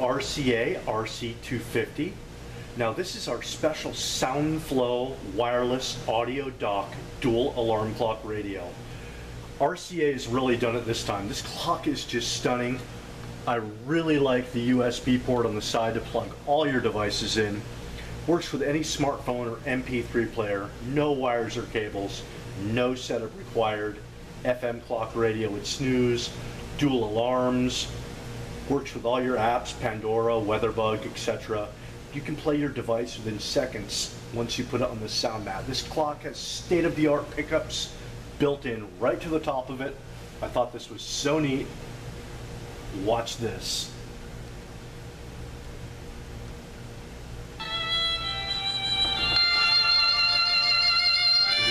RCA RC250. Now this is our special SoundFlow wireless audio dock dual alarm clock radio. RCA has really done it this time. This clock is just stunning. I really like the USB port on the side to plug all your devices in. Works with any smartphone or MP3 player. No wires or cables. No setup required. FM clock radio with snooze. Dual alarms. Works with all your apps, Pandora, Weatherbug, etc. You can play your device within seconds once you put it on the Soundmat. This clock has state-of-the-art pickups built in right to the top of it. I thought this was so neat. Watch this.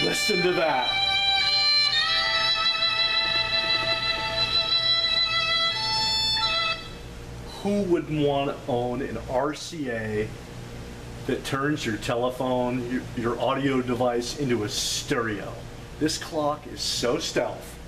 Listen to that. Who wouldn't want to own an RCA that turns your telephone, your audio device into a stereo? This clock is so stealth.